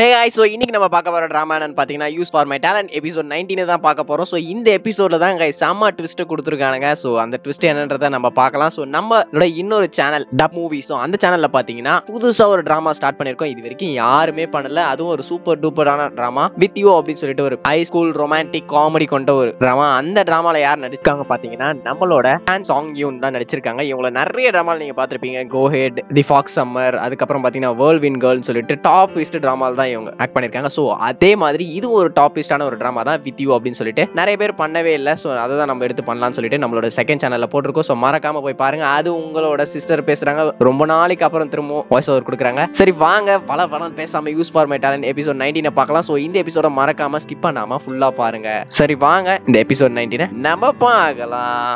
Hey guys, so இன்னைக்கு நம்ம பார்க்க போற drama என்னன்னு பாத்தீங்கன்னா use for my talent episode 19 தான் பார்க்க போறோம். சோ இந்த எபிசோட்ல தான் गाइस செம ட்விஸ்ட் கொடுத்திருக்கானுங்க. சோ அந்த ட்விஸ்ட் என்னன்றதை நம்ம பார்க்கலாம். சோ நம்மளோட இன்னொரு சேனல் டப் மூவிஸ். சோ அந்த சேனல்ல பாத்தீங்கன்னா புதுசா ஒரு drama ஸ்டார்ட் பண்ணிருக்கோம். இதுவரைக்கும் யாருமே பண்ணல. அதுவும் ஒரு சூப்பர் டூப்பரான drama வித் யூ அப்படினு சொல்லிட்டு ஒரு ஹை ஸ்கூல் ரொமான்டிக் காமெடி கொண்ட ஒரு drama. அந்த dramaல யார் நடிச்சிருக்காங்க பாத்தீங்கன்னா நம்மளோட ஹான் சாங் யூன் தான் நடிச்சிருக்காங்க. இவங்கள நிறைய drama நீங்க பாத்திருப்பீங்க. Go ahead, the fox summer, அதுக்கு அப்புறம் பாத்தீங்கன்னா வேர்ல்ட்விண்ட் கேர்ள்னு சொல்லிட்டு டாப் ட்விஸ்ட் drama தான் இவங்க ஆக்ட் பண்ணிருக்காங்க. சோ அதே மாதிரி இது ஒரு டாப் லிஸ்டான ஒரு டிராமா தான் வித் யூ அப்படின்னு சொல்லிட்டு நிறைய பேர் பண்ணவே இல்லை. சோ அதை தான் நம்ம எடுத்து பண்ணலாம்னு சொல்லிட்டு நம்மளோட செகண்ட் சேனல்ல போட்டிருக்கோம். சோ மறக்காம போய் பாருங்க. அது உங்களோட சிஸ்டர் பேசுறாங்க. ரொம்ப நாளைக்கு அப்புறம் திரும்ப வாய்ஸ் ஓவர் கொடுக்குறாங்க. சரி வாங்க பல பலம் பேசாம use for my talent episode 19 பார்க்கலாம். சோ இந்த எபிசோட மறக்காம ஸ்கிப் பண்ணாம ஃபுல்லா பாருங்க. சரி வாங்க இந்த எபிசோட் 19 நம்ம பார்க்கலாம்.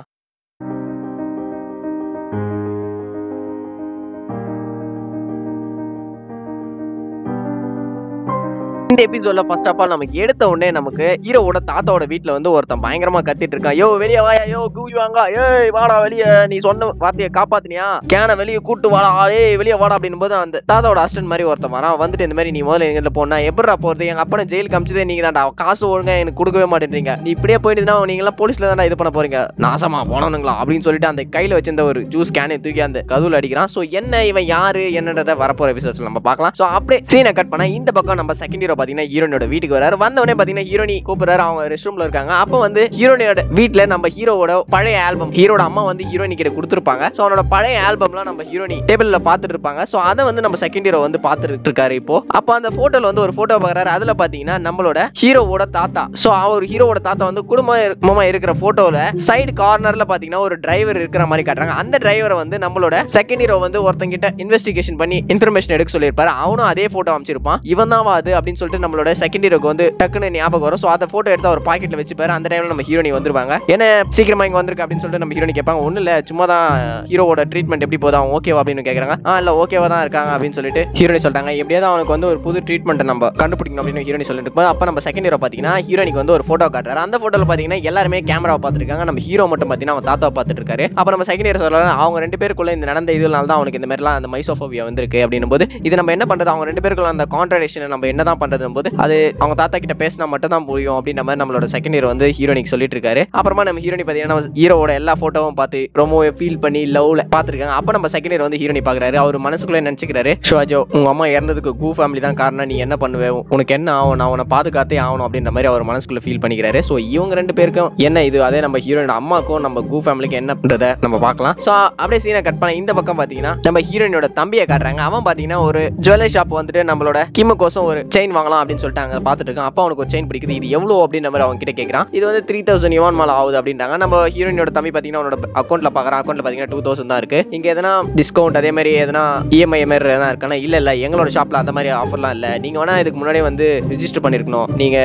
இந்த எபிசோட்ல ஃபர்ஸ்ட் ஆஃப் ஆல் நமக்கு எடுத்த உடனே நமக்கு ஹீரோவோட தாத்தாவோட வீட்டுல வந்து ஒருத்தன் பயங்கரமா கத்திட்டு இருக்கான். யோ வெளிய வாயா, யோ கூவி வாங்க, ஏய் வாடா வெளிய, நீ சொன்ன வார்த்தையை காப்பாத்தினியா, கேன வெளியே கூட்டு வாடா, ஏய் வெளியே வாடா அப்படின்னு போது அந்த தாத்தாவோட அசிஸ்டன்ட் மாதிரி ஒருத்தன் வரான். வந்துட்டு இந்த மாதிரி நீ முதல்ல எங்கிட்ட போனா எப்படா போறது, எங்க அப்பனை ஜெயிலுக்கு அமிச்சதே நீங்க தான்டா, காசு ஒழுங்கா எனக்கு கொடுக்கவே மாட்டேன்றீங்க, நீ இப்படியே போயிட்டுனா நீங்க எல்லாம் போலீஸ்ல தான்டா இது பண்ண போறீங்க, நாசமா போனவனுங்களா அப்படின்னு சொல்லிட்டு அந்த கையில வச்சிருந்த ஒரு ஜூஸ் கேனை தூக்கி அந்த கதுல அடிக்கிறான். சோ என்ன இவன் யாரு என்னன்றத வரப்போற எபிசோட்ல நம்ம பார்க்கலாம். சோ அப்படியே சீனை கட் பண்ணா இந்த பக்கம் நம்ம செகண்ட் ஹீரோ பாத்தீங்கன்னா ஹீரோனோட வீட்டுக்கு வராரு. வந்தவனே பாத்தீங்கன்னா ஹீரோனி கூப்பிடுறாரு. அவங்க ரெஸ்ட் ரூம்ல இருக்காங்க. அப்ப வந்து ஹீரோனியோட வீட்டுல நம்ம ஹீரோவோட பழைய ஆல்பம் ஹீரோட அம்மா வந்து ஹீரோனி கிட்ட கொடுத்துருப்பாங்க. சோ அவனோட பழைய ஆல்பம்லாம் நம்ம ஹீரோனி டேபிள்ல பாத்துட்டு இருப்பாங்க. சோ அதை வந்து நம்ம செகண்ட் ஹீரோ வந்து பாத்துட்டு இருக்காரு இப்போ. அப்ப அந்த போட்டோல வந்து ஒரு போட்டோ பாக்குறாரு. அதுல பாத்தீங்கன்னா நம்மளோட ஹீரோவோட தாத்தா. சோ அவர் ஹீரோவோட தாத்தா வந்து குடும்பமா இருக்கிற போட்டோல சைடு கார்னர்ல பாத்தீங்கன்னா ஒரு டிரைவர் இருக்கிற மாதிரி காட்டுறாங்க. அந்த டிரைவரை வந்து நம்மளோட செகண்ட் ஹீரோ வந்து ஒருத்தங்கிட்ட இன்வெஸ்டிகேஷன் பண்ணி இன்ஃபர்மேஷன் எடுக்க சொல்லியிருப்பாரு. அவனும் அதே போட்டோ அமைச்சிருப்பான். இவன் தான் அது அப்படின்னு சொல்லிட்டு நம்மளோட செகண்ட் ஹீரோக்கு வந்து டக்குன்னு ஞாபகம் வரும். சோ அந்த போட்டோ எடுத்து அவர் பாக்கெட்ல வச்சுப்பாரு. அந்த டைம்ல நம்ம ஹீரோனி வந்துருவாங்க. ஏன்னா சீக்கிரமா இங்க வந்திருக்கு அப்படின்னு சொல்லிட்டு நம்ம ஹீரோனி கேட்பாங்க. ஒண்ணு இல்ல, சும்மா தான் ஹீரோவோட ட்ரீட்மெண்ட் எப்படி போதா, ஓகேவா அப்படின்னு கேக்குறாங்க. இல்ல ஓகேவா தான் இருக்காங்க அப்படின்னு சொல்லிட்டு ஹீரோனி சொல்றாங்க. எப்படியாவது அவனுக்கு வந்து ஒரு புது ட்ரீட்மெண்ட் நம்ம கண்டுபிடிக்கணும் அப்படின்னு ஹீரோனி சொல்லிட்டு இருப்போம். அப்ப நம்ம செகண்ட் ஹீரோ பாத்தீங்கன்னா ஹீரோனிக்கு வந்து ஒரு போட்டோ காட்டுறாரு. அந்த போட்டோல பாத்தீங்கன்னா எல்லாருமே கேமராவை பாத்துருக்காங்க. நம்ம ஹீரோ மட்டும் பாத்தீங்கன்னா அவன் தாத்தாவை பாத்துட்டு இருக்காரு. அப்ப நம்ம செகண்ட் ஹீரோ சொல்றாரு அவங்க ரெண்டு பேருக்குள்ள இந்த நடந்த இதனால தான் அவனுக்கு இந்த மாதிரி எல்லாம் அந்த மைசோஃபோபியா வந்திருக்கு அப்படின்னும் போது இது நம்ம என்ன பண்றது, அவங்க ரெண்டு பேருக்குள்ள அந்த கான்ட்ராடிக்ஷன் நம்ம என்னதான் பண்றது போது அது அவங்க தாத்தா கிட்ட பேசினா மட்டும் தான் புரியும் அப்படின்ற மாதிரி நம்மளோட செகண்ட் ஹீரோ வந்து ஹீரோனிக்கு சொல்லிட்டு இருக்காரு. அப்புறமா நம்ம ஹீரோனி பாத்தீங்கன்னா ஹீரோவோட எல்லா போட்டோவும் பார்த்து ரொம்ப ஃபீல் பண்ணி லவ்ல பாத்துருக்காங்க. அப்ப நம்ம செகண்ட் ஹீரோ வந்து ஹீரோனி பாக்குறாரு. அவர் மனசுக்குள்ள நினைச்சுக்கிறாரு, ஷோஜோ உங்க அம்மா இறந்ததுக்கு கூ ஃபேமிலி தான் காரணம், நீ என்ன பண்ணுவே, உனக்கு என்ன ஆகும், நான் உன பாதுகாத்தே ஆகணும் அப்படின்ற மாதிரி அவர் மனசுக்குள்ள ஃபீல் பண்ணிக்கிறாரு. சோ இவங்க ரெண்டு பேருக்கும் என்ன இது, அதே நம்ம ஹீரோனோட அம்மாக்கும் நம்ம கூ ஃபேமிலிக்கு என்ன பண்றதை நம்ம பாக்கலாம். சோ அப்படியே சீனை கட் பண்ண இந்த பக்கம் பாத்தீங்கன்னா நம்ம ஹீரோனியோட தம்பியை காட்டுறாங்க. அவன் பாத்தீங்கன்னா ஒரு ஜுவல்லரி ஷாப் வந்துட்டு நம்மளோட கிமுக்கோசம் ஒரு செயின் வாங்கலாம் அப்படின்னு சொல்லிட்டு அங்க பாத்துட்டு இருக்கான். அப்ப அவனுக்கு ஒரு செயின் பிடிக்குது. இது எவ்வளவு அப்படின்னு நம்ம அவங்க கிட்ட கேக்குறான். இது வந்து 3000 யுவான் மேல ஆகுது அப்படின்றாங்க. நம்ம ஹீரோனியோட தம்பி பாத்தீங்கன்னா அவனோட அக்கௌண்ட்ல பாக்குறான். அக்கௌண்ட்ல பாத்தீங்கன்னா 2000 தான் இருக்கு. இங்க எதனா டிஸ்கவுண்ட் அதே மாதிரி எதனா இஎம்ஐ மாதிரி எதனா இருக்கானா, இல்ல இல்ல எங்களோட ஷாப்ல அந்த மாதிரி ஆஃபர்லாம் இல்ல, நீங்க வேணா இதுக்கு முன்னாடியே வந்து ரிஜிஸ்டர் பண்ணிருக்கணும், நீங்க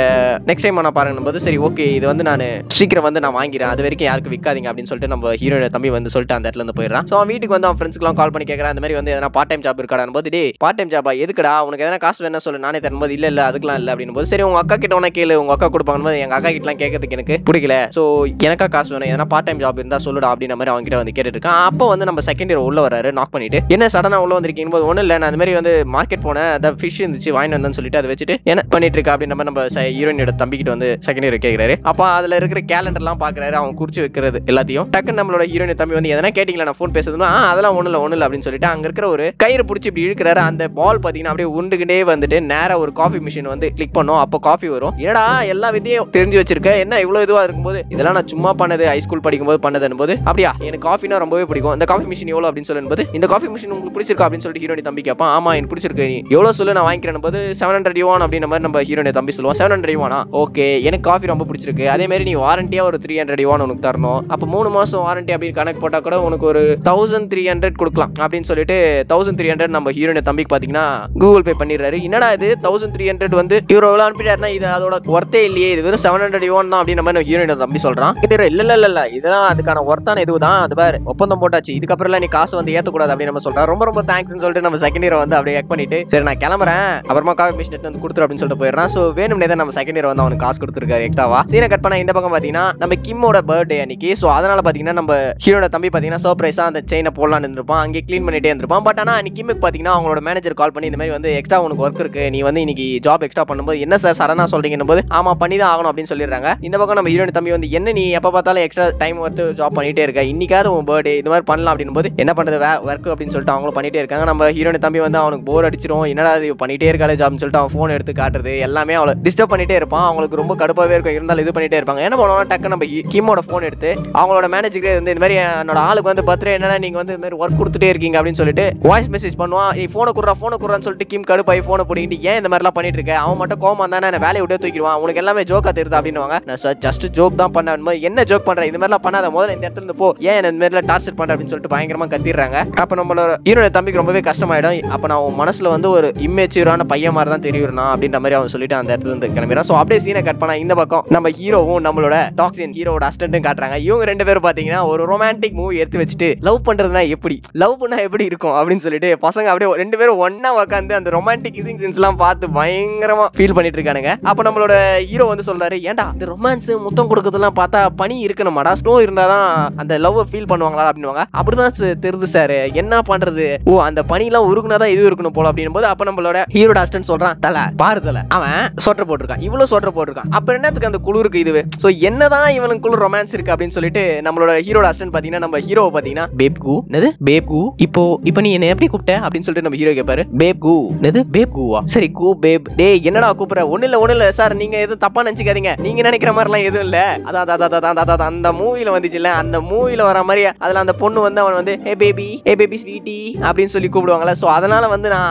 நெக்ஸ்ட் டைம் வேணா பாருங்கன்னு போது சரி ஓகே இது வந்து நான் சீக்கிரம் வந்து நான் வாங்கிறேன், அது வரைக்கும் யாருக்கு விற்காதீங்க அப்படின்னு சொல்லிட்டு நம்ம ஹீரோனோட தம்பி வந்து சொல்லிட்டு அந்த இடத்துல இருந்து போயிடறான். சோ அவன் வீட்டுக்கு வந்து அவன் ஃப்ரெண்ட்ஸ்க்குலாம் கால் பண்ணி கேக்குறான். அந்த மாதிரி வந்து எதனா பார்ட் டைம் ஜாப் இருக்காடான்னு போது, டே பார்ட் டைம் ஜாபா எதுக்குடா, உனக்கு எதனா காசு வேணா சொல்லு நானே தரும்போது இல்ல இல்ல அதுக்கெல்லாம் இல்ல அப்படின்னு போது சரி உங்க அக்கா கிட்ட உனக்கு கேளு, உங்க அக்கா கொடுப்பாங்க, எங்க அக்கா கிட்ட எல்லாம் கேட்கறதுக்கு எனக்கு பிடிக்கல, சோ எனக்கா காசு வேணும், ஏன்னா பார்ட் டைம் ஜாப் இருந்தா சொல்லுடா அப்படின்ற மாதிரி அவங்க கிட்ட வந்து கேட்டுட்டு இருக்கான். அப்போ வந்து நம்ம செகண்ட் இயர் உள்ள வராரு. நாக் பண்ணிட்டு என்ன சடனா உள்ள வந்திருக்கீங்க போது, ஒண்ணு இல்ல நான் அந்த மாதிரி வந்து மார்க்கெட் போனேன், அத ஃபிஷ் இருந்துச்சு வாங்கிட்டு வந்தேன்னு சொல்லிட்டு அதை வச்சுட்டு என்ன பண்ணிட்டு இருக்கா அப்படின்ற மாதிரி நம்ம ஹீரோனியோட தம்பிக்கிட்ட வந்து செகண்ட் இயர் கேட்கிறாரு. அப்ப அதுல இருக்கிற கேலண்டர் எல்லாம் பாக்குறாரு. அவங்க குறிச்சு வைக்கிறது எல்லாத்தையும் டக்குன்னு நம்மளோட ஹீரோனி தம்பி வந்து எதனா கேட்டீங்களா நான் போன் பேசுறதுன்னா, அதெல்லாம் ஒண்ணு இல்ல அப்படின்னு சொல்லிட்டு அங்க இருக்கிற ஒரு கயிறு பிடிச்சி இப்படி இழுக்கிறாரு. அந்த பால் பாத்தீங்கன்னா அப்படியே உண்டுகிட்டே வந்துட்டு நேரா ஒரு காஃபி மிஷின் வந்து கிளிக் பண்ணோம். அப்போ காஃபி வரும். ஏடா எல்லா விதையும் தெரிஞ்சு வச்சிருக்க, என்ன இவ்வளவு இதுவா இருக்கும்போது, இதெல்லாம் நான் சும்மா பண்ணது, ஹைஸ்கூல் படிக்கும் போது பண்ணதுன்னு போது அப்படியா எனக்கு காஃபினா ரொம்பவே பிடிக்கும், இந்த காஃபி மிஷின் எவ்வளவு அப்படின்னு சொல்லும்போது, இந்த காஃபி மிஷின் உங்களுக்கு பிடிச்சிருக்கா அப்படின்னு சொல்லிட்டு ஹீரோனி தம்பி கேட்பான். ஆமா எனக்கு பிடிச்சிருக்கு, எவ்வளவு சொல்லு நான் வாங்கிக்கிறேன் போது 700 யுவான் அப்படின்ற மாதிரி நம்ம ஹீரோனி தம்பி சொல்லுவோம். 700 யுவானா ஓகே எனக்கு காஃபி ரொம்ப பிடிச்சிருக்கு, அதே மாதிரி நீ வாரண்டியா ஒரு 300 யுவான் உனக்கு தரணும், அப்போ 3 மாசம் வாரண்டி அப்படின்னு கணக்கு போட்டா கூட உனக்கு ஒரு 1300 கொடுக்கலாம் அப்படின்னு சொல்லிட்டு 1300 நம்ம ஹீரோனி தம்பிக்கு பாத்தீங்கன்னா கூகுள் பே பண்ணிடுறாரு. என்னடா இது 1300 வந்து யூரோவில் அனுப்பிட்டாருன்னா இது அதோட ஒர்த்தே இல்லையே, இது வெறும் 700 யுவான் தான் அப்படின்னு நம்ம ஹீரோனி தம்பி சொல்றான். இல்ல இதெல்லாம் அதுக்கான ஒர்த்தான இதுதான், அது பாரு ஒப்பந்தம் போட்டாச்சு, இதுக்கப்புறம் நீ காசு வந்து ஏத்தக்கூடாது அப்படின்னு நம்ம சொல்றோம். ரொம்ப ரொம்ப தேங்க்ஸ்ன்னு சொல்லிட்டு நம்ம செகண்ட் ஹீரோ வந்து அப்படியே ஆக்ட் பண்ணிட்டு சரி நான் கிளம்புறேன் அப்புறமா காஃபி மிஷின் வந்து கொடுத்துரு அப்படின்னு சொல்லிட்டு போயிடறான். சோ வேணும்னே தான் நம்ம செகண்ட் ஹீரோ வந்து அவனுக்கு காசு கொடுத்துருக்காரு எக்ஸ்ட்ராவா. சீனை கட் பண்ண இந்த பக்கம் பாத்தீங்கன்னா நம்ம கிம்மோட பர்த்டே அன்னைக்கு. சோ அதனால பாத்தீங்கன்னா நம்ம ஹீரோட தம்பி பாத்தீங்கன்னா சர்ப்ரைஸா அந்த செயினை போடலான்னு இருந்திருப்பான். அங்கே கிளீன் பண்ணிட்டே இருந்திருப்பான். பட் ஆனா அன்னைக்கு கிம்முக்கு பாத்தீங்கன்னா அவங்களோட மேனேஜர் கால் பண்ணி இந்த மாதிரி வந்து எக்ஸ்ட்ரா உனக்கு ஒர்க் இருக்கு, நீ வந்து இன்னைக்கு job extra பண்ணும்போது என்ன சார் சரணா சொல்றீங்கன்னும் போது ஆமா பண்ணிதான் ஆகணும் அப்படினு சொல்லிடுறாங்க. இந்த பக்கம் நம்ம ஹீரோயின் தம்பி வந்து என்ன நீ எப்ப பார்த்தாலும் எக்ஸ்ட்ரா டைம் வந்து ஜாப் பண்ணிட்டே இருக்க, இன்னைக்காவது உன் பர்த்டே இது மாதிரி பண்ணலாம் அப்படினும் போது என்ன பண்றது வர்க் அப்படினு சொல்லிட்டு அவங்களும் பண்ணிட்டே இருக்காங்க. நம்ம ஹீரோயின் தம்பி வந்து அவனுக்கு போர் அடிச்சிரும், என்னடா இது பண்ணிட்டே இருக்காலே ஜாப்னு சொல்லிட்டு அவன் ஃபோன் எடுத்து காட்டுறது எல்லாமே அவளை டிஸ்டர்ப் பண்ணிட்டே இருப்பான். அவங்களுக்கு ரொம்ப கடுப்பாவே இருக்கும், இருந்தாலும் இது பண்ணிட்டே இருப்பாங்க. என்ன பண்ணுவோம்னா டக்கு நம்ம கிமோட ஃபோன் எடுத்து அவங்களோட மேனேஜருக்கு வந்து இந்த மாதிரி என்னோட ஆளுக்கு வந்து பர்த்டே என்னன்னா நீங்க வந்து இந்த மாதிரி ஒர்க் கொடுத்துட்டே இருக்கீங்க அப்படினு சொல்லிட்டு வாய்ஸ் மெசேஜ் பண்ணுவான். ஏய் ஃபோனை குடுறா ஃபோனை குடுறான்னு சொல்லிட்டு கிம் கடுப்பாய் ஃபோனை போடிக்கிட்டு ஏன் இந்த மாதிரிலாம் பண்ணிட்டு இருக்க, அவன் மட்டும் கோமா தானே என்ன வேலையை விட்டே தூக்கிடுவான், உனக்கு எல்லாமே ஜோக்கா தெரியுது அப்படின்னுவாங்க. நான் சார் ஜஸ்ட் ஜோக் தான் பண்ணேன், என்ன ஜோக் பண்ற இந்த மாதிரிலாம் பண்ணாத, முதல்ல இந்த இடத்துல இருந்து போ, ஏன் இந்த மாதிரிலாம் டார்ச்சர் பண்ற அப்படின்னு சொல்லிட்டு பயங்கரமா கத்திடுறாங்க. அப்போ நம்மளோட ஹீரோட தம்பிக்கு ரொம்பவே கஷ்டமாயிடும். அப்போ நான் அவன் மனசுல வந்து ஒரு இம்மேச்சூரான பையன் மாதிரி தான் தெரியுறா அப்படின்ற மாதிரி அவன் சொல்லிட்டு அந்த இடத்துல இருந்து கிளம்பிடுறான். ஸோ அப்படியே சீனை கட் பண்ணா இந்த பக்கம் நம்ம ஹீரோவும் நம்மளோட டாக்ஸின் ஹீரோட அசிஸ்டன்ட்டும் காட்டுறாங்க. இவங்க ரெண்டு பேரும் பாத்தீங்கன்னா ஒரு ரொமான்டிக் மூவி எடுத்து வச்சுட்டு லவ் பண்றதுனா எப்படி லவ் பண்ணா எப்படி இருக்கும் அப்படின்னு சொல்லிட்டு பசங்க அப்படியே ரெண்டு பேரும் ஒன்னா உட்காந்து அந்த ரொமான்டிக் கிசிங் சீன்ஸ் எல்லாம் பார்த்து பயங்கரமா ஃபீல் பண்ணிட்டு இருக்கானுங்க. அப்ப நம்மளோட ஹீரோ வந்து சொல்றாரு, ஏன்டா இந்த ரொமான்ஸ் முத்தம் கொடுக்கறதுலாம் பார்த்தா பனி இருக்கணுமாடா, ஸ்னோ இருந்தாதான் அந்த லவ் ஃபீல் பண்ணுவாங்களா அப்படின்னுவாங்க. அப்படிதான் தெரிது சார், என்ன பண்றது, ஓ அந்த பனிலாம் உருகுனாதான் இது இருக்கணும் போல அப்படின்னும் போது அப்ப நம்மளோட ஹீரோட அசிஸ்டன்ட் சொல்றான், தலை பாரு தலை அவன் சொட்டர் போட்டிருக்கான், இவ்வளவு சொட்டர் போட்டிருக்கான், அப்ப என்னத்துக்கு அந்த குளிருக்கு இதுவே, சோ என்னதான் இவனுக்குள்ள ரொமான்ஸ் இருக்கு அப்படின்னு சொல்லிட்டு நம்மளோட ஹீரோட அசிஸ்டன்ட் பாத்தீங்கன்னா நம்ம ஹீரோ பாத்தீங்கன்னா பேப்கு என்னது பேப்கு இப்போ நீ என்ன எப்படி கூப்பிட்ட அப்படின்னு சொல்லிட்டு நம்ம ஹீரோ கேட்பாரு. பேப்கு என்னது பேப்குவா, சரி கூ பேப், டேய் என்னடா கூப்பிடுற, ஒண்ணு இல்ல சார் நீங்க எதுவும் தப்பா நினைச்சுக்காதீங்க, நீங்க நினைக்கிற மாதிரி எல்லாம் எதுவும் இல்ல, அதான் அந்த மூவில வந்துச்சுல அந்த மூவில வர மாதிரி அதுல அந்த பொண்ணு வந்து அவன் வந்து ஹே பேபி ஸ்வீட்டி அப்படின்னு சொல்லி கூப்பிடுவாங்கல்ல, சோ அதனால வந்து நான்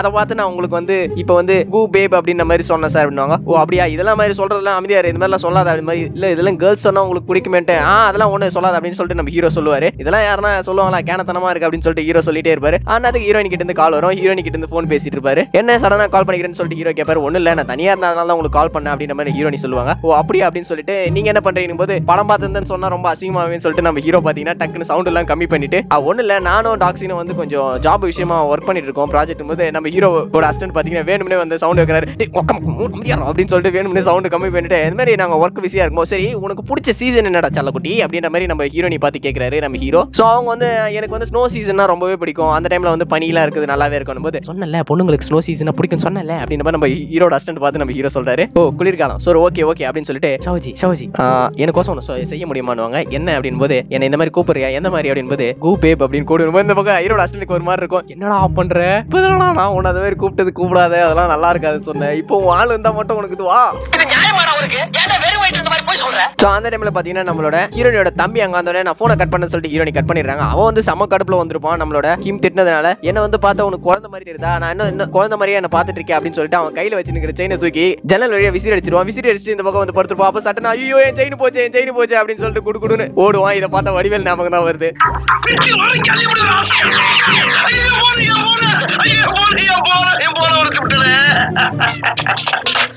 அதை பார்த்து நான் உங்களுக்கு வந்து இப்ப வந்து கூ பேப் அப்படின்ற மாதிரி சொன்னேன் சார் அப்படின்னுவாங்க. ஓ அப்படியா, இதெல்லாம் மாதிரி சொல்றதுலாம் அமைதியாரு, இந்த மாதிரிலாம் சொல்லாத அப்படி மாதிரி இல்ல, இதெல்லாம் கேர்ள்ஸ் சொன்னா உங்களுக்கு பிடிக்குமேன்ட்டு அதெல்லாம் ஒண்ணு சொல்லாத அப்படின்னு சொல்லிட்டு நம்ம ஹீரோ சொல்லுவாரு. இதெல்லாம் யாருன்னா சொல்லுவாங்களா கேனத்தனமா இருக்கு அப்படின்னு சொல்லிட்டு ஹீரோ சொல்லிட்டே இருப்பாரு. ஆனாதுக்கு ஹீரோயின் கிட்ட இருந்து கால் வரும், ஹீரோயின் கிட்ட இருந்து போன் பேசிட்டு இருப்பாரு. என்ன சடனா கால் பண்ணிக்கிறேன்னு சொல்லிட்டு ஹீரோ கேட்பாரு. ஒண்ணு இல்ல நான் தனியா இருந்ததுனால தான் உங்களுக்கு கால் பண்ண அப்படின்ற மாதிரி ஹீரோயின் சொல்லுவாங்க. ஓ அப்படியா அப்படின்னு சொல்லிட்டு நீங்க என்ன பண்றீங்கன்னு போது படம் பார்த்துன்னு சொன்னா ரொம்ப அசிங்கமாவேன்னு சொல்லிட்டு நம்ம ஹீரோ பாத்தீங்கன்னா டக்குன்னு சவுண்ட் எல்லாம் கம்மி பண்ணிட்டு ஒண்ணு இல்ல நானும் டாக்ஸினும் வந்து கொஞ்சம் ஜாப் விஷயமா ஒர்க் பண்ணிட்டு இருக்கோம் ப்ராஜெக்ட் போது நம்ம ஹீரோட அசிஸ்டன்ட் பாத்தீங்கன்னா வேணும்னே வந்து சவுண்ட் வைக்கிறாரு அப்படின்னு சொல்லிட்டு வேணும்னே சவுண்ட் கம்மி பண்ணிட்டு இந்த மாதிரி நாங்க ஒர்க் பிஸியா இருக்கும். சரி உனக்கு பிடிச்ச சீசன் என்னடா சல்லக்குட்டி அப்படின்ற மாதிரி நம்ம ஹீரோனி பார்த்து கேட்கிறாரு நம்ம ஹீரோ. சோ அவங்க வந்து எனக்கு வந்து ஸ்னோ சீசன்னா ரொம்பவே பிடிக்கும், அந்த டைம்ல வந்து பனிலாம் இருக்குது நல்லாவே இருக்கும் போது சொன்னல பொண்ணுங்களுக்கு ஸ்னோ சீசனா பிடிக்கும் சொன்னல அப்படின்ற மாதிரி நம்ம ஹீரோட அசிஸ்டன்ட் பார்த்து நம்ம ஹீரோ சொல்றாரு. ஓ குளிர்காலம் சரி ஓகே ஓகே அப்படின்னு சொல்லிட்டு ஷாவுஜி எனக்கோசம் ஒன்று செய்ய முடியுமானுவாங்க. என்ன அப்படின்னு போது என்ன இந்த மாதிரி கூப்பிடுறியா எந்த மாதிரி அப்படின்னு போது கூ பேப் அப்படின்னு கூப்பிடும். இந்த பக்கம் ஹீரோட அசிஸ்டன்ட்க்கு ஒரு மாதிரி இருக்கும், என்னடா பண்ற நான் உன்ன அது மாதிரி கூப்பிட்டது கூப்பிடாத அதெல்லாம் நல்லா இருக்காதுன்னு சொன்னேன், இப்போ உன் ஆள் இருந்தா மட்டும் உனக்கு இதுவா நம்மளோட ஹீரோனியோட தம்பி அங்க வந்தோடனே நான் போனை கட் பண்ண சொல்லிட்டு ஹீரோனி கட் பண்ணிடுறாங்க. அவன் வந்து சம கடுப்புல வந்திருப்பான் நம்மளோட கிம் திட்டினதுனால, என்ன வந்து பார்த்தா உனக்கு குழந்தை மாதிரி தெரியுதா, நான் இன்னும் குழந்தை மாதிரியே என்ன பார்த்துட்டு இருக்கேன் அப்படின்னு சொல்லிட்டு அவன் கையில வச்சிருக்கிற செயினை தூக்கி ஜன்னல் வழியா விசிறி அடிச்சிருவான். விசிறி அடிச்சுட்டு இந்த பக்கம் வந்து படுத்துருப்பான். அப்ப சட்டனா ஐயோ என் செயின் போச்சு என் செயின் போச்சு அப்படின்னு சொல்லிட்டு குடுக்குடுன்னு ஓடுவான். இதை பார்த்தா வடிவேல் ஞாபகம் தான் வருது.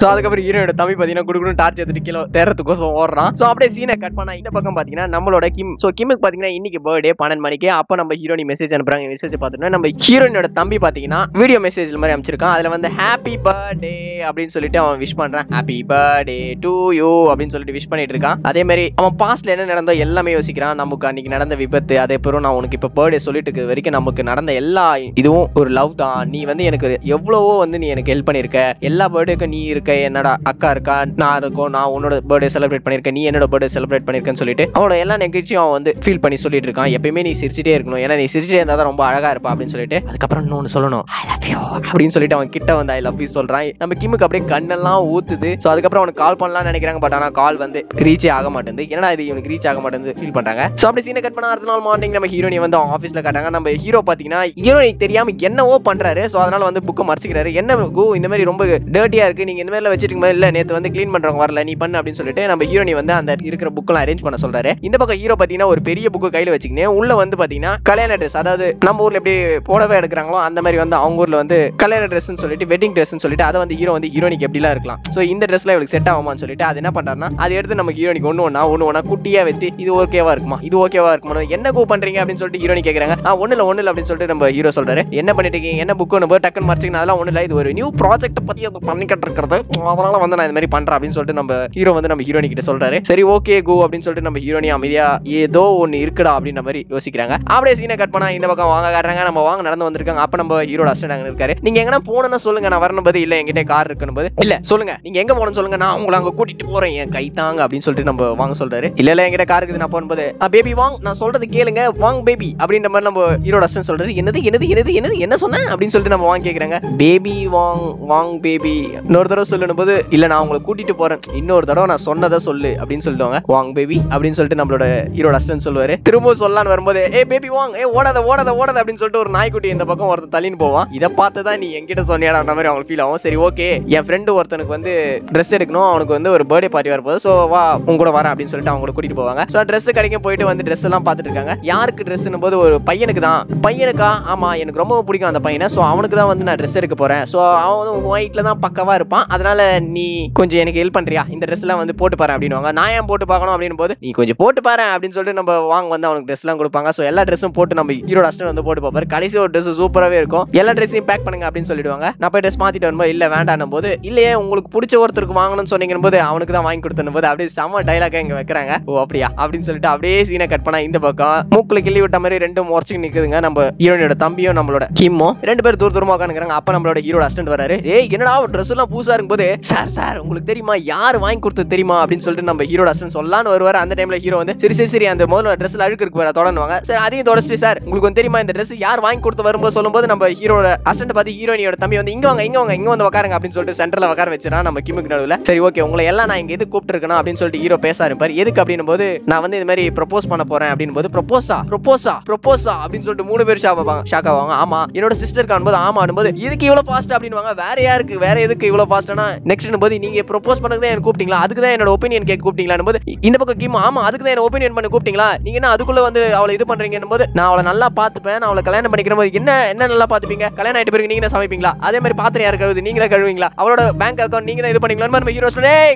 சோ அதுக்கப்புறம் ஹீரோட தம்பி பாத்தீங்கன்னா குடுக்குன்னு டார்ச் எடுத்துட்டு கீழே தேரத்துக்கோசம் ஓடுறான். சோ அப்படியே சீனை கட் பண்ணா இந்த பக்கம் பாத்தீங்கன்னா நம்மளோட கிம். சோ கிமுக்கு பாத்தீங்கன்னா இன்னைக்கு பர்த்டே 12 மணிக்கு. அப்ப நம்ம ஹீரோனி மெசேஜ் அனுப்புறாங்க. மெசேஜ் பாத்தீங்கன்னா நம்ம ஹீரோனியோட தம்பி பாத்தீங்கன்னா வீடியோ மெசேஜ் மாதிரி அனுப்பிச்சிருக்கான். அதுல வந்து ஹாப்பி பர்த்டே அப்படின்னு சொல்லிட்டு அவன் விஷ் பண்றான். ஹாப்பி பர்த்டே டு யூ அப்படின்னு சொல்லிட்டு விஷ் பண்ணிட்டு இருக்கான். அதே மாதிரி அவன் பாஸ்ட்ல என்ன நடந்தோ எல்லாமே யோசிக்கிறான். நமக்கு அன்னைக்கு நடந்த விபத்து, அதே பிறகு நான் உனக்கு இப்ப பர்த்டே சொல்லிட்டு இருக்க வரைக்கும் நமக்கு நடந்த எல்லா இதுவும் ஒரு லவ் தான். நீ வந்து எனக்கு எவ்வளவோ வந்து நீ எனக்கு ஹெல்ப் பண்ணிருக்க, எல்லா பர்த்டேக்கும் நீ இருக்க, என்னோட அக்கா இருக்கா, நான் இருக்கும், நான் உன்னோட பர்த்டே செலிப்ரேட் பண்ணிருக்கேன், நீ என்னோட பர்த்டே செலிப்ரேட் பண்ணிருக்கேன்னு சொல்லிட்டு அவனோட எல்லா நெகிழ்ச்சியும் அவன் வந்து ஃபீல் பண்ணி சொல்லிட்டு இருக்கான். எப்பயுமே நீ சிரிச்சிட்டே இருக்கணும், ஏன்னா நீ சிரிச்சிட்டே இருந்தா தான் ரொம்ப அழகா இருப்பா அப்படின்னு சொல்லிட்டு அதுக்கப்புறம் இன்னொன்னு சொல்லணும் ஐ லவ் யூ அப்படின்னு சொல்லிட்டு அவன் கிட்ட வந்து ஐ லவ் யூ சொல்றான். நம்ம கிம்முக்கு அப்படியே கண்ணெல்லாம் ஊத்துது. ஸோ அதுக்கப்புறம் அவனுக்கு கால் பண்ணலாம் நினைக்கிறாங்க, பட் ஆனா கால் வந்து ரீச்சே ஆக மாட்டேங்குது. ஏன்னா இது இவனுக்கு ரீச் ஆக மாட்டேங்குது ஃபீல் பண்றாங்க. ஸோ அப்படி சீனை கட் பண்ண அடுத்த நாள் மார்னிங் நம்ம ஹீரோனி வந்து அவன் ஆஃபீஸ்ல காட்டாங்க. நம்ம ஹீரோ பாத்தீங்கன்னா ஹீரோனிக்கு தெரியாம என்னவோ பண்றாரு. ஸோ அதனால வந்து புக்கை மறைச்சிக்கிறாரு. என்ன கோ இந்த மாதிரி ரொம்ப டர்ட்டியா இருக்கு, நீங்க இந்த மாதிரி வச்சிருக்க மாதிரி இல்ல, நேத்து வந்து கிளீன் பண்றவங்க வரல, நீ பண்ணு அப்படின்னு சொல்லிட்டு நம்ம ஹீரோனி வந்து அந்த இருக்கிற புக்கெல்லாம் அரேஞ்ச் பண்ண சொல்றாரு. இந்த பக்கம் ஹீரோ பாத்தீங்கன்னா ஒரு பெரிய புக்கு கையில வச்சுக்கினே உள்ள வந்து பாத்தீங்கன்னா கல்யாண ட்ரெஸ், அதாவது நம்ம ஊர்ல எப்படி போடவே எடுக்கிறாங்களோ அந்த மாதிரி வந்து அவங்க ஊர்ல வந்து கல்யாண ட்ரெஸ்ன்னு சொல்லிட்டு வெட்டிங் ட்ரெஸ்ன்னு சொல்லிட்டு அதை வந்து ஹீரோ வந்து ஹீரோனிக்கு எப்படிலாம் இருக்கலாம், சோ இந்த ட்ரெஸ்ல இவளுக்கு செட் ஆகுமான்னு சொல்லிட்டு அது என்ன பண்றாருன்னா அதை எடுத்து நம்ம ஹீரோனிக்கு ஒண்ணு ஒன்னா குட்டியா வச்சு இது ஓகேவா இருக்குமா இது ஓகேவா இருக்குமா என்ன கோ பண்றீங்க அப்படின்னு சொல்லிட்டு ஹீரோனி கேக்குறாங்க. ஒண்ணு இல்ல அப்படின்னு சொல்லிட்டு நம்ம ஹீரோ சொல்றாரு. என்ன பண்ணிட்டு இருக்கீங்க, என்ன புக்கு டக்குன்னு மறைச்சிக்கணும், அதெல்லாம் ஒண்ணு இல்ல, இது ஒரு நியூ ப்ராஜெக்ட் பத்தி பண்ணிக்கிட்டு இருக்கிறது, அவனால வந்து நான் இந்த மாதிரி பண்றேன் அப்படின்னு சொல்லிட்டு நம்ம ஹீரோ வந்து நம்ம ஹீரோனி கிட்ட சொல்றாரு. சரி ஓகே கோ அப்படின்னு சொல்லிட்டு நம்ம ஹீரோனி அமைதியா ஏதோ ஒன்னு இருக்குடா அப்படின்ற மாதிரி யோசிக்கிறாங்க. அப்படியே சீனை கட் பண்ணா இந்த பக்கம் வாங்க காட்டுறாங்க, நம்ம வாங்க நடந்து வந்திருக்காங்க. அப்ப நம்ம ஹீரோ அஸ்டன்ட் அங்க இருக்காரு. நீங்க எங்கன்னா போனா சொல்லுங்க, நான் வரணும் போது இல்ல என்கிட்ட கார் இருக்கணும் போது இல்ல சொல்லுங்க நீங்க எங்க போகணும்னு சொல்லுங்க, நான் உங்களை அங்க கூட்டிட்டு போறேன் என் கை தாங்க அப்படின்னு சொல்லிட்டு நம்ம வாங்க சொல்றாரு. இல்ல இல்ல என்கிட்ட கார் இருக்குது நான் போகும்போது பேபி வாங் நான் சொல்றது கேளுங்க வாங் பேபி அப்படின்ற மாதிரி நம்ம ஹீரோட அஸ்டன்ட் சொல்றாரு. என்னது என்னது என்னது என்னது என்ன சொன்ன அப்படின்னு சொல்லிட்டு நம்ம வாங்க கேக்குறாங்க. பேபி வாங் வாங் பேபி இன்னொரு தடவை சொல்லணும் போது இல்ல நான் உங்களை கூட்டிட்டு போறேன் இன்னொரு தடவை நான் சொன்னதை சொல்லு அப்படின்னு சொல்லிடுவாங்க. வாங் பேபி அப்படின்னு சொல்லிட்டு நம்மளோட ஹீரோட அஸ்டன்ட் சொல்லுவாரு. திரும்ப சொல்லான்னு வரும்போது ஏ பேபி வாங் ஏ ஓடாத ஓடாத ஓடாத அப்படின்னு சொல்லிட்டு ஒரு நாய்க்குட்டி இந்த பக்கம் ஒருத்தர் தள்ளின்னு போவான். இதை பார்த்து தான் நீ என்கிட்ட சொன்னியாடா மாதிரி அவங்க ஃபீல் ஆகும். சரி ஓகே என் ஃப்ரெண்டு ஒருத்தனுக்கு வந்து ட்ரெஸ் எடுக்கணும், அவனுக்கு வந்து ஒரு பர்த்டே பார்ட்டி வரப்போது ஸோ வா உங்க கூட வரேன் அப்படின்னு சொல்லிட்டு அவங்க கூட கூட்டிட்டு போவாங்க. ஸோ ட்ரெஸ் கடைக்கும் போயிட்டு வந்து ட்ரெஸ் எல்லாம் பார்த்துட்டு இருக்காங்க. யாருக்கு ட்ரெஸ்ன்னு போது ஒரு பையனுக்கு தான். பையனுக்கா? ஆமா எனக்கு ரொம்ப பிடிக்கும் அந்த பையனை, ஸோ அவனுக்கு தான் வந்து நான் ட்ரெஸ் எடுக்க போறேன். ஸோ அவன் வந்து ஒயிட்ல தான் பக்கவா இருப்பான், அதனால நீ கொஞ்சம் எனக்கு ஹெல்ப் பண்றியா இந்த ட்ரெஸ் எல்லாம் வந்து போட்டு பாரு அப்படின்வாங்க. நான் ஏன் போட்டு பார்க்கணும் அப்படின்னு போது நீ கொஞ்சம் போட்டு பாரு அப்படின்னு சொல்லிட்டு நம்ம வாங்க வந்து அவனுக்கு ட்ரெஸ் எல்லாம் கொடுப்பாங்க. ஸோ எல்லா ட்ரெஸ்ஸும் போட்டு நம்ம ஹீரோட அஸ்டன் வந்து போட்டு பார்ப்பாரு. கடைசி ஒரு ட்ரெஸ் சூப்பராகவே இருக்கும். எல்லா ட்ரெஸ்ஸையும் பேக் பண்ணுங்க அப்படின்னு சொல்லிடுவாங்க. நான் போய் ட்ரெஸ் மாத்திட்டு வரும்போது இல்ல வேண்டாம் போது இல்லையே உங்களுக்கு பிடிச்ச ஒருத்தருக்கு வாங்கணும்னு சொன்னீங்கன்னு போது அவனுக்கு தான் வாங்கி கொடுத்தனும் போது அப்படியே செம டைலாக இங்க வைக்கிறாங்க. ஓ அப்படியா அப்படின்னு சொல்லிட்டு அப்படியே சீனை கட் பண்ணா இந்த பக்கம் மூக்குல கிள்ளி விட்ட மாதிரி ரெண்டு முறைச்சு நிக்குதுங்க. நம்ம ஹீரோனோட தம்பியும் நம்மளோட கிம்மும் ரெண்டு பேரும் தூர தூரமா உட்காந்துக்கிறாங்க. அப்ப நம்மளோட ஹீரோட அஸ்டன்ட் வராரு. ஏய் என்னடா ட்ரெஸ் எல்லாம் பூசா இருக்கும் போது சார் சார் உங்களுக்கு தெரியுமா யார் வாங்கி கொடுத்தது தெரியுமா அப்படின்னு சொல்லிட்டு நம்ம ஹீரோட அஸ்டன்ட் சொல்லான்னு வருவாரு. அந்த டைம்ல ஹீரோ வந்து சரி சரி சரி அந்த முதல்ல ட்ரெஸ் அழுக்கு இருக்கு வேற தொடங்குவாங்க. சார் அதையும் தொடச்சிட்டு சார் உங்களுக்கு வந்து தெரியுமா இந்த ட்ரெஸ் யார் வாங்கி கொடுத்து வரும்போது சொல்லும்போது நம்ம ஹீரோட அஸ்டன்ட் பார்த்து ஹீரோனியோட தம்பி வந்து இங்க வாங்க இங்க வாங்க இங்க வந்து உட்காருங்க அப்படின்னு சொல்லிட்டு சென்டர்ல உட்கார வச்சுனா நம்ம கிம்முக்கு நடுவில். சரி ஓகே உங்களை எல்லாம் நான் இங்க எது கூப்பிட்டு இருக்கணும் அப்படின்னு சொல்லிட்டு ஹீரோ பேச ஆரம்பிப்பார். எதுக்கு அப்படின்னு போது நான் வந்து இந்த மாதிரி ப்ரப்போஸ் பண்ண போறேன் அப்படின்னு போது ப்ரப்போஸா ப்ரப்போஸா ப்ரப்போஸா அப்படின்னு சொல்லிட்டு மூணு பேர் ஷாக் ஆவாங்க. ஆமா என்னோட சிஸ்டர் காணும்போது ஆமா போது இதுக்கு இவ்வளவு ஃபாஸ்ட் அப்படின்னு வேற யாருக்கு வேற எதுக்கு இவ்வளவு ஃபாஸ்ட்னா நெக்ஸ்ட் போது நீங்க ப்ரப்போஸ் பண்ணதான் எனக்கு கூப்பிட்டீங்களா அதுக்கு தான் என்னோட ஒப்பீனியன் கேட்க கூப்பிட்டீங்களான்னு போது இந்த பக்கம் கிம் ஆமா அதுக்கு தான் என்ன ஒப்பீனியன் பண்ண கூப்பிட்டீங்களா நீங்க என்ன அதுக்குள்ள வந்து அவளை இது பண்றீங்கன்னு போது நான் அவளை நல்லா பாத்துப்பேன் நான் அவளை கல்யாணம் பண்ணிக்கிற போது என்ன என்ன நல்லா பாத்துப்பீங்க கல்யாணம் ஆயிட்டு பிறகு நீங்க சமைப்பீங்களா அதே மாதிரி பாத்திரம் யாரு கழுவுது நீங்க தான் கழுவீங்களா அவளோட பேங்க் அக்கௌண்ட் நீங்க தான் இது பண்ணீங்களா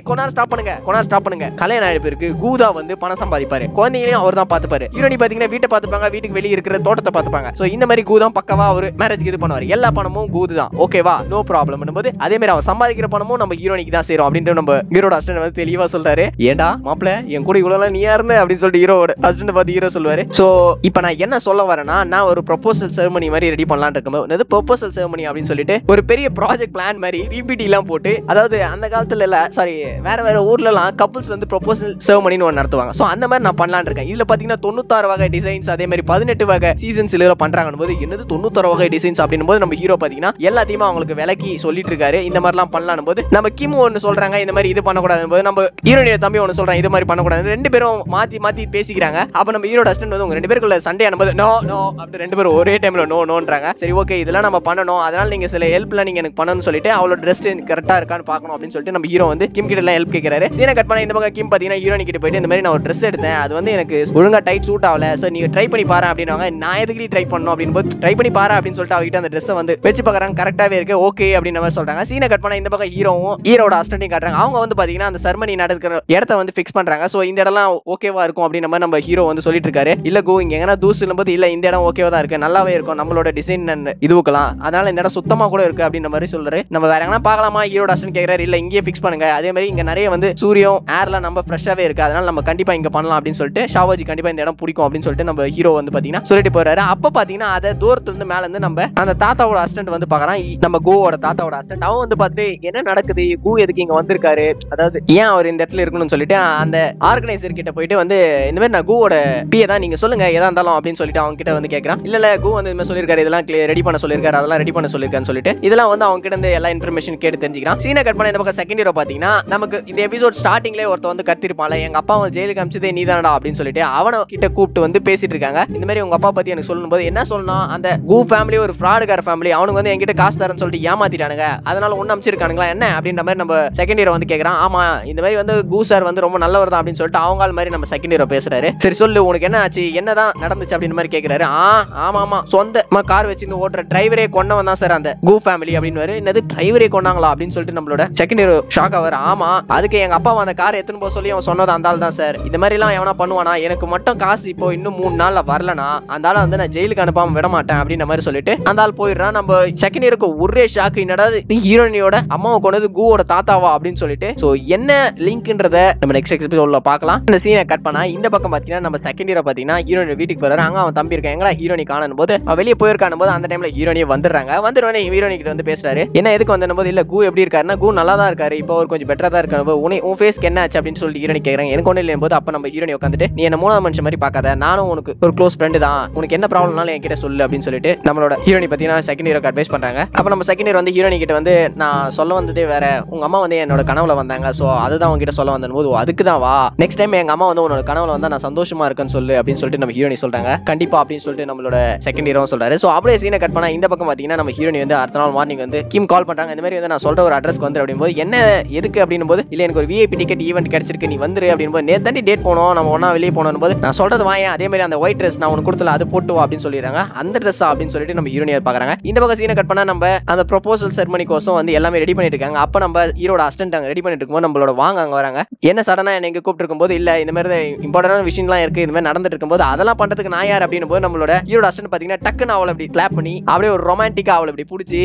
கொனார் ஸ்டாப் பண்ணுங்க கொனார் ஸ்டாப் பண்ணுங்க கல்யாணம் ஆயிட்டு பிறகு கூதா வந்து பணம் சம்பாதிப்பாரு குழந்தைங்களையும் அவர் தான் பாத்துப்பாரு ஹீரோனி பாத்தீங்கன்னா வீட்டை பாத்துப்பாங்க வீட்டுக்கு வெளியே இருக்கிற தோட்டத்தை பாத்துப்பாங்க. சோ இந்த மாதிரி கூதான் பக்கவா ஒரு மேரேஜ்க்கு இது பண்ணுவாரு எல்லா பணமும் கூதுதான் ஓகேவா நோ ப்ராப்ளம் போது அதே மாதிரி அவர் சம்பாதிக்கிற பணமும் நம்ம ஹீரோனிக்கு தான் சேரும் அப்படின்ட்டு நம்ம ஹீரோட ஹஸ்பண்ட் வந்து தெளிவா சொல்றாரு. ஏண்டா மாப்பிள்ள என் கூட இவ்வளவு நீயா இருந்த அப்படின்னு சொல்லிட்டு ஹீரோட ஹஸ்பண்ட் பார்த்து ஹீரோ சொல்லுவாரு. சோ இப்ப நான் என்ன சொல்ல வரேன்னா நான் ஒரு ப்ரொபோசல் செரமனி மாதிரி ரெடி பண்ணலாம்னு இருக்கும்போது ப்ரொபோசல் செரமனி அப்படின்னு சொல்லிட்டு ஒரு பெரிய ப்ராஜெக்ட் பிளான் மாதிரி பிபிடி எல்லாம் போட்டு அதாவது அந்த காலத்துல இல்ல சாரி வேற வேற ஊர்ல எல்லாம் கப்புள்ஸ் வந்து ப்ரொபோசல் செரமனின்னு ஒன்று நடத்துவாங்க. சோ அந்த மாதிரி நான் பண்ணலாம்னு இருக்கேன். இதுல பாத்தீங்கன்னா 96 வகை டிசைன்ஸ் அதே மாதிரி 18 வகை சீசன்ஸ் இதுல பண்றாங்கன்னு போது என்னது 96 வகை டிசைன்ஸ் அப்படின்னு போது நம்ம ஹீரோ பாத்தீங்கன்னா எல்லாத்தையுமே அவங்களுக்கு விலக்கி சொல்லிட்டு இருக்காரு. இந்த மாதிரி எல்லாம் பண்ணலாம்னு போது நம்ம கிம் ஒன்னு சொல்றாங்க இந்த மாதிரி இது பண்ணக்கூடாதுன்னு போது நம்ம ஹீரோனியோட தம்பி ஒன்னு சொல்றாங்க இது மாதிரி பண்ணக்கூடாது ரெண்டு பேரும் மாத்தி மாத்தி பேசிக்கிறாங்க. அப்ப நம்ம ஹீரோட ஹஸ்பண்ட் வந்து உங்க ரெண்டு பேருக்குள்ள சண்டே ஆனது நோ நோ அப்படி ரெண்டு பேரும் ஒரே டைம்ல நோ நோன்றாங்க. சரி ஓகே இதெல்லாம் நம்ம பண்ணணும் அதனால நீங்க சில ஹெல்ப்லாம் நீங்க எனக்கு பண்ணணும்னு சொல்லிட்டு அவளோட ட்ரெஸ் கரெக்டா இருக்கான்னு பார்க்கணும் அப்படின்னு சொல்லிட்டு நம்ம ஹீரோ வந்து கிம் கிட்ட எல்லாம் ஹெல்ப் கேட்கிறாரு. சீனை கட் பண்ண இந்த பக்கம் கிம் பாத்தீங்கன்னா ஹீரோனி கிட்ட போயிட்டு இந்த மாதிரி நான் ஒரு ட்ரெஸ் எடுத்தேன் அது வந்து எனக்கு ஒழுங்கா டைட் சூட் ஆகல சோ நீங்க ட்ரை பண்ணி பாரு அப்படின்னாங்க. நான் எதுக்கு ட்ரை பண்ணணும் அப்படின்னு போது ட்ரை பண்ணி பாரு அப்படின்னு சொல்லிட்டு அவகிட்ட அந்த ட்ரெஸ் வந்து வச்சு பாக்குறாங்க கரெக்டாவே இருக்கு ஓகே அப்படின்ற மாதிரி சொல்றாங்க. சீனை கட் பண்ண இந்த பக்கம் ஹீரோவும் ஹீரோட அஸ்டன்ட்டையும் காட்டுறாங்க. அவங்க வந்து பாத்தீங்கன்னா அந்த செரமனி நடக்கிற இடத்த வந்து ஃபிக்ஸ் பண்றாங்க. சோ இந்த இடம்லாம் ஓகேவா இருக்கும் அப்படின்ற மாதிரி நம்ம ஹீரோ வந்து சொல்லிட்டு இருக்காரு. இல்ல கோ இங்க எங்கன்னா தூசுலும் போது இல்ல இந்த இடம் ஓகேவா தான் இருக்கு நல்லாவே இருக்கும் நம்மளோட டிசைன் இதுவுக்கலாம் அதனால இந்த இடம் சுத்தமா கூட இருக்கு அப்படின்ற மாதிரி சொல்றாரு. நம்ம வேற எங்கன்னா பாக்கலாமா ஹீரோட அஸ்டன்ட் கேக்குறாரு. இல்ல இங்கேயே ஃபிக்ஸ் பண்ணுங்க அதே மாதிரி இங்க நிறைய வந்து சூரியம் ஏர்லாம் நம்ம ஃப்ரெஷ்ஷாவே இருக்கு அதனால நம்ம கண்டிப்பா இங்க பண்ணலாம் அப்படின்னு சொல்லிட்டு ஷாவாஜி கண்டிப்பா இந்த இடம் பிடிக்கும் அப்படின்னு சொல்லிட்டு நம்ம ஹீரோ வந்து பாத்தீங்கன்னா சொல்லிட்டு போறாரு. அப்ப பாத்தீங்கன்னா அதை தூரத்துல இருந்து மேல இருந்து நம்ம அந்த தாத்தாவோட அஸ்டன்ட் வந்து பாக்குறான். நம்ம கோவோட தாத்தாவோட அஸ்டன்ட் அவன் வந்து பார்த்து என்ன நடக்குது கோ எதுக்கு இங்க வந்திருக்காரு அதாவது ஏன் அவர் இந்த இடத்துல இருக்கணும்னு சொல்லிட்டு அந்த ஆர்கனைசர் கிட்ட போயிட்டு வந்து இந்த மாதிரி நான் கோவோட பிஏ தான் நீங்க சொல்லுங்க எதா இருந்தாலும் அப்படின்னு சொல்லிட்டு அவங்க கிட்ட வந்து கேட்கறான். இல்ல இல்ல கோ வந்து இந்த மாதிரி சொல்லிருக்காரு இதெல்லாம் ரெடி பண்ண சொல்லிருக்காரு அதெல்லாம் ரெடி பண்ண சொல்லிருக்கான்னு சொல்லிட்டு இதெல்லாம் வந்து அவங்க கிட்ட இருந்து எல்லா இன்ஃபர்மேஷன் கேட்டு தெரிஞ்சுக்கிறான். சீனை கட் பண்ண இந்த பக்கம் செகண்ட் ஹீரோ பாத்தீங்கன்னா நமக்கு இந்த எபிசோட் ஸ்டார்டிங்லேயே ஒருத்த வந்து கத்திருப்பான்ல எங்க அப்பா அவன் ஜெயிலுக்கு அமிச்சதே நீ தானடா அப்படின்னு சொல்லிட்டு அவனை கிட்ட கூப்பிட்டு வந்து பேசிட்டு இருக்காங்க. இந்த மாதிரி உங்க அப்பா பத்தி எனக்கு சொல்லும் போது என்ன சொல்லணும் அந்த கோ ஃபேமிலி ஒரு ஃப்ராடுக்கார ஃபேமிலி அவனுக்கு வந்து என்கிட்ட காசு தரேன்னு சொல்லிட்டு ஏமாத்திட்டானுங்க அதனால ஒன்னு அமிச்சிருக்கானுங்களா என்ன அப்படின்ற மாதிரி நம்ம செகண்ட் ஹீரோ வந்து கேட்கறான். ஆமா இந்த மாதிரி வந்து கோ சார் வந்து ரொம்ப நல்லவர் தான் அப்படின்னு சொல்லிட்டு அவங்க மாதிரி நம்ம செகண்ட் ஹீரோ பேசுறாரு. சரி சொல்லு உனக்கு என்ன ஆச்சு என்னதான் நடந்துச்சு அப்படின்னு மாதிரி கேட்கிறாரு. ஆமா ஆமா சொந்தமா கார் வச்சு ஓட்டுற டிரைவரே கொன்னவன் தான் சார் அந்த கோ ஃபேமிலி அப்படின்னு. என்னது டிரைவரே கொன்னாங்களா அப்படின்னு சொல்லிட்டு நம்மளோட செகண்ட் ஹீரோ ஷாக் ஆவாரு. ஆமா அதுக்கு எங்க அப்பா அந்த கார் எத்தனை போக சொல்லி அவன் சொன்னது அந்த ஆள் தான் சார் இந்த மாதிரி எல்லாம் எவனா பண்ணுவானா எனக்கு மட்டும் காசு இப்போ இன்னும் 3 நாள்ல வரலனா அந்த ஆளை வந்து நான் ஜெயிலுக்கு அனுப்பாம விட மாட்டேன் அப்படின்ற மாதிரி சொல்லிட்டு அந்த ஆள் போயிடுறான். நம்ம செகண்ட் ஹீரோக்கு ஒரே ஷாக் என்னடா ஹீரோனியோட அம்மா கொண்டது கூவோட தாத்தாவா அப்படின்னு சொல்லிட்டு சோ என்ன லிங்க்ன்றத நம்ம நெக்ஸ்ட் எபிசோட்ல பார்க்கலாம். இந்த சீனை கட் பண்ணா இந்த பக்கம் பாத்தீங்கன்னா நம்ம செகண்ட் இயர பாத்தீங்கன்னா ஹீரோனோட வீட்டுக்கு போறாரு. அங்க அவன் தம்பி இருக்காங்களா ஹீரோனி காணும் போது வெளியே போயிருக்கான போது அந்த டைம்ல ஹீரோனியே வந்துடுறாங்க. வந்துடுவானே ஹீரோனி கிட்ட வந்து பேசுறாரு என்ன எதுக்கு வந்தன போது இல்ல கூ எப்படி இருக்காருன்னா கூ நல்லா தான் இருக்காரு இப்போ அவர் கொஞ்சம் பெட்டரா தான் இருக்காரு உன் ஃபேஸ்க்கு என்ன ஆச்சு அப்படின்னு சொல்லிட்டு ஹீரோனி கேக்குறாங்க. எனக்கு ஒண்ணு இல்லையும் போது அப்ப நம்ம ஹீரோனி உட்காந்துட்டு நீ என்ன மூணாவது மனுஷன் மாதிரி பாக்காத நானும் உனக்கு ஒரு க்ளோஸ் ஃப்ரெண்டு தான் உனக்கு என்ன ப்ராப்ளம்னாலும் என்கிட்ட சொல்லு அப்படின்னு சொல்லிட்டு நம்மளோட ஹீரோனி பாத்தீங்கன்னா செகண்ட் இயருக்கு அட்வைஸ் பண்றாங்க. அப்ப நம்ம செகண்ட் இயர் வந்து ஹீரோனி கிட்ட வந்து நான் சொல்ல வந்ததே வேற உங்க அம்மா வந்து என்னோட கனவுல வந்தாங்க சோ அதுதான் உங்ககிட்ட சொல்ல வந்தேன் போது அதுக்கு தான் வா நெக்ஸ்ட் டைம் எங்க அம்மா வந்து உன்னோட கனவுல வந்தா நான் சந்தோஷமா இருக்கேன்னு சொல்லு அப்படின்னு சொல்லிட்டு நம்ம ஹீரோனி சொல்றாங்க. கண்டிப்பா அப்படின்னு சொல்லிட்டு நம்மளோட செகண்ட் இயரும் சொல்றாரு. சோ அப்படியே சீனை கட் பண்ணா இந்த பக்கம் பாத்தீங்கன்னா நம்ம ஹீரோனி வந்து அடுத்த நாள் மார்னிங் வந்து கிம் கால் பண்றாங்க இந்த மாதிரி வந்து நான் சொல்ற ஒரு அட்ரஸ்க்கு வந்து அப்படின் போது என்ன எதுக்கு அப்படின்னு போது இல்ல எனக்கு ஒரு விஐபி டிக்கெட் ஈவென்ட் கிடைச்சிருக்கு நீ வந்துரு அப்படின்னு போது நேத்தாண்டி டேட் போனோம் நம்ம ஒன்னா வெளியே போனோம் போது நான் சொல்றது வாங்க அதே மாதிரி அந்த ஒயிட் ட்ரெஸ் நான் உனக்கு கொடுத்தல அது போட்டு வா அப்படின்னு சொல்லிடுறாங்க. அந்த ட்ரெஸ் அப்படின்னு சொல்லிட்டு நம்ம ஹீரோனியை பாக்குறாங்க. இந்த பக்கம் சீனை கட் பண்ணா நம்ம அந்த ப்ரொபோசல் செரமனி கோசம் வந்து எல்லாமே ரெடி பண்ணிட்டு இருக்காங்க. அப்ப நம்ம ஹீரோட அசிஸ்டன்ட் அங்க ரெடி பண்ணிட்டு இருக்கும்போது நம்மளோட வாங்க அங்க வராங்க என்ன சடனா எனக்கு கூப்பிட்டு இருக்கும்போது இல்ல இந்த மாதிரி இம்பார்ட்டன்டான விஷயம்லாம் இருக்கு இந்த மாதிரி நடந்துட்டு இருக்கும்போது அதெல்லாம் பண்றதுக்கு நான் யார் அப்படின்னு போது நம்மளோட ஹீரோட அசிஸ்டன்ட் பாத்தீங்கன்னா டக்குன்னு அவளை அப்படி கிளாப் பண்ணி அப்படியே ஒரு ரொமான்டிக்கா அவளை அப்படி பிடிச்சி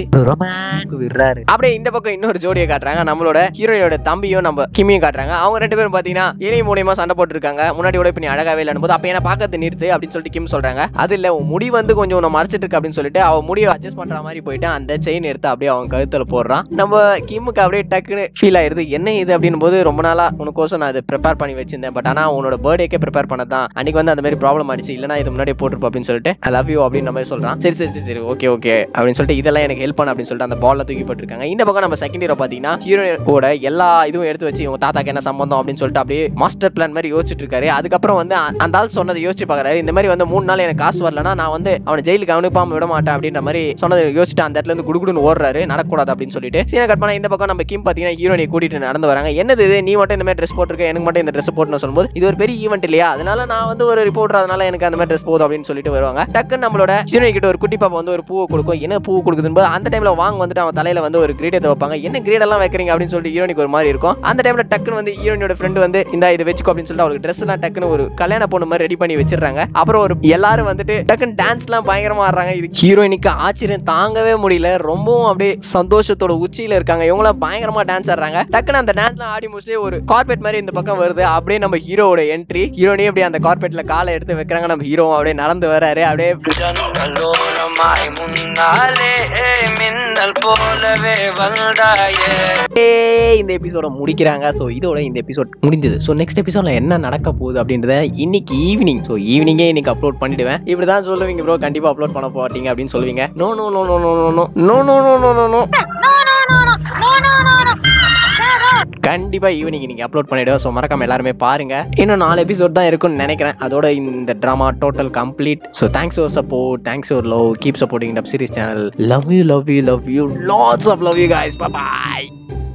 விடுறாரு. அப்படியே இந்த பக்கம் இன்னொரு ஜோடியை காட்டுறாங்க நம்மளோட ஹீரோயோட தம்பியும் நம்ம கிமியும் காட்டுறாங்க. அவங்க ரெண்டு பேரும் பாத்தீங்கன்னா இணை மூலியமா சண்டை போட்டு இருக்காங்க முன்னாடி கூட இப்ப நீ அழகாவே இல்லைன்னு போது அப்ப என்ன பாக்கிறது நிறுத்து அப்படின்னு சொல்லிட்டு கிம் சொல்றாங்க. அது இல்ல முடி வந்து கொஞ்சம் நான் மறைச்சிட்டு இருக்கு அப்படின்னு சொல்லிட்டு அவ முடியை அட்ஜஸ்ட் பண்ற மாதிரி போயிட்டு அந்த செயின் எடுத்து அப்படியே அவன் கழுத்துல போடுறான். நம்ம கிம்முக்கு அப்படியே டக்குன்னு ஃபீல் ஆயிருது என்ன இது அப்படின்னு போது ரொம்ப நாளா உனக்கோசம் நான் இதை ப்ரிப்பேர் பண்ணி வச்சிருந்தேன் பட் ஆனா உன்னோட பர்த்டேக்கே ப்ரிப்பேர் பண்ணதான் அன்னைக்கு வந்து அந்த மாதிரி ப்ராப்ளம் ஆயிடுச்சு இல்லைன்னா இது முன்னாடி போட்டிருப்போம் அப்படின்னு சொல்லிட்டு ஐ லவ் யூ அப்படின்னு மாதிரி சொல்றான். சரி சரி சரி ஓகே ஓகே அப்படின்னு சொல்லிட்டு இதெல்லாம் எனக்கு ஹெல்ப் பண்ண அப்படின்னு சொல்லிட்டு அந்த பால்ல தூக்கி போட்டுருக்காங்க. இந்த பக்கம் நம்ம செகண்ட் இயர் பாத்தீங்கன்னா ஹீரோனோட எல்லா இதுவும் எடுத்து வச்சு உங்க தாத்தாக்கு என்ன சம்பந்தம் அப்படின்னு சொல்லிட்டு அப்படியே மாஸ்டர் பிளான் மாதிரி யோசிச்சுட்டு இருக்காரு. அதுக்கப்புறம் வந்து அந்த ஆள் சொன்னதை யோசிச்சு பாக்குறாரு இந்த மாதிரி வந்து 3 நாள் எனக்கு காசு வரலன்னா நான் வந்து அவனை ஜெயிலுக்கு அவனுப்பாம விட மாட்டேன் அப்படின்ற மாதிரி சொன்னதை யோசிச்சுட்டு அந்த இடத்துல இருந்து குடுகுடுன்னு ஓடுறாரு நடக்கூடாது அப்படின்னு சொல்லிட்டு சீனை கட் பண்ணா இந்த பக்கம் நம்ம கிம் பாத்தீங்கன்னா ஹீரோனியை கூட்டிட்டு நடந்து வராங்க. என்னது இது நீ மட்டும் இந்த மாதிரி ட்ரெஸ் போட்டிருக்க எனக்கு மட்டும் இந்த ட்ரெஸ் போட்டுன்னு சொல்லும்போது இது ஒரு பெரிய ஈவெண்ட் இல்லையா அதனால நான் வந்து ஒரு ரிப்போர்ட்டர் அதனால எனக்கு அந்த மாதிரி ட்ரெஸ் போதும் அப்படின்னு சொல்லிட்டு வருவாங்க. டக்குன்னு நம்மளோட ஹீரோனி கிட்ட ஒரு குட்டி பாப்பா வந்து ஒரு பூவை கொடுக்கும். என்ன பூ கொடுக்குதுன்னு அந்த டைம்ல வாங்க வந்துட்டு அவன் தலையில வந்து ஒரு கிரீடத்தை வைப்பாங்க. என்ன கிரீட் எல்லாம் வைக்கிறீங்க அப்படின்னு சொல்லிட்டு ஹீரோனிக்கு ஒரு மாதிரி இருக்கும். அந்த டைம்ல டக்குன்னு வந்து ஹீரோனியோட ஃப்ரெண்டு வந்து இந்த இதை வச்சுக்கோ அப்படின்னு சொல்லிட்டு அவளுக்கு ட்ரெஸ் எல்லாம் டக்குன்னு ஒரு கல்யாண பொண்ணு மாதிரி ரெடி பண்ணி வச்சிருக்காங்க. அப்புறம் ஒரு எல்லாரும் வந்துட்டு டக்குன்னு டான்ஸ் எல்லாம் பயங்கரமா ஆடுறாங்க. இது ஹீரோயினுக்கு ஆச்சரியம் தாங்கவே முடியல ரொம்பவும் அப்படியே சந்தோஷத்தோட உச்சியில இருக்காங்க. இவங்களாம் பயங்கரமா டான்ஸ் ஆடுறாங்க. டக்குன்னு அந்த டான்ஸ்ல ஆடி முடிச்சுட்டு ஒரு கார்பெட் மாதிரி இந்த பக்கம் வருது. அப்படியே நம்ம ஹீரோவோட என்ட்ரி ஹீரோனே அப்படியே அந்த கார்பெட்ல காலை எடுத்து வைக்கிறாங்க. நம்ம ஹீரோ அப்படியே நடந்து வராரு. அப்படியே இந்த எபிசோட முடிக்கிறாங்க. சோ இதோட இந்த எபிசோட் முடிஞ்சது. சோ நெக்ஸ்ட் எபிசோட்ல என்ன நடக்க போகுது அப்படின்றத இன்னைக்கு ஈவினிங் சோ ஈவினிங்கே இன்னைக்கு அப்லோட் பண்ணிடுவேன். இப்படிதான் சொல்லுவீங்க ப்ரோ கண்டிப்பா அப்லோட் பண்ண போறீங்க அப்படின்னு சொல்லுவீங்க. No no no no no no no no no no no no கண்டிப்பா ஈவினிங் நீங்க அப்லோட் பண்ணிடுவோம். ஸோ மறக்காம எல்லாருமே பாருங்க. இன்னும் 4 எபிசோட் தான் இருக்கும்னு நினைக்கிறேன். அதோட இந்த drama total complete. So thanks your support thanks your love keep supporting dub series channel. Love you love you love you lots of love you guys. Bye by.